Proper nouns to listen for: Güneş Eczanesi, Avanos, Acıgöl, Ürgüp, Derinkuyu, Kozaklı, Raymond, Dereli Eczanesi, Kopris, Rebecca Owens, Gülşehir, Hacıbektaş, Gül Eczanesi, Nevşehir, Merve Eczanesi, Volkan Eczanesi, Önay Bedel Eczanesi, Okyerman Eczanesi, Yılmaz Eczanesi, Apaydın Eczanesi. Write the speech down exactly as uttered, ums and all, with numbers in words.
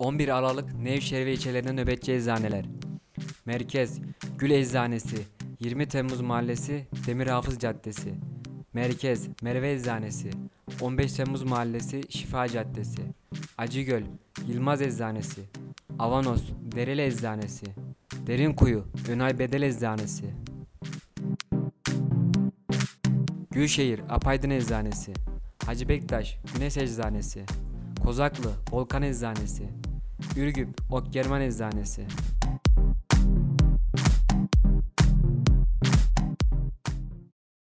on bir Aralık Nevşehir ve ilçelerinde nöbetçi eczaneler. Merkez: Gül Eczanesi, yirmi Temmuz Mahallesi, Demir Hafız Caddesi. Merkez: Merve Eczanesi, on beş Temmuz Mahallesi, Şifa Caddesi. Acıgöl: Yılmaz Eczanesi. Avanos: Dereli Eczanesi. Derinkuyu: Önay Bedel Eczanesi. Gülşehir: Apaydın Eczanesi. Hacıbektaş: Güneş Eczanesi. Kozaklı: Volkan Eczanesi. Ürgüp: Okyerman Eczanesi.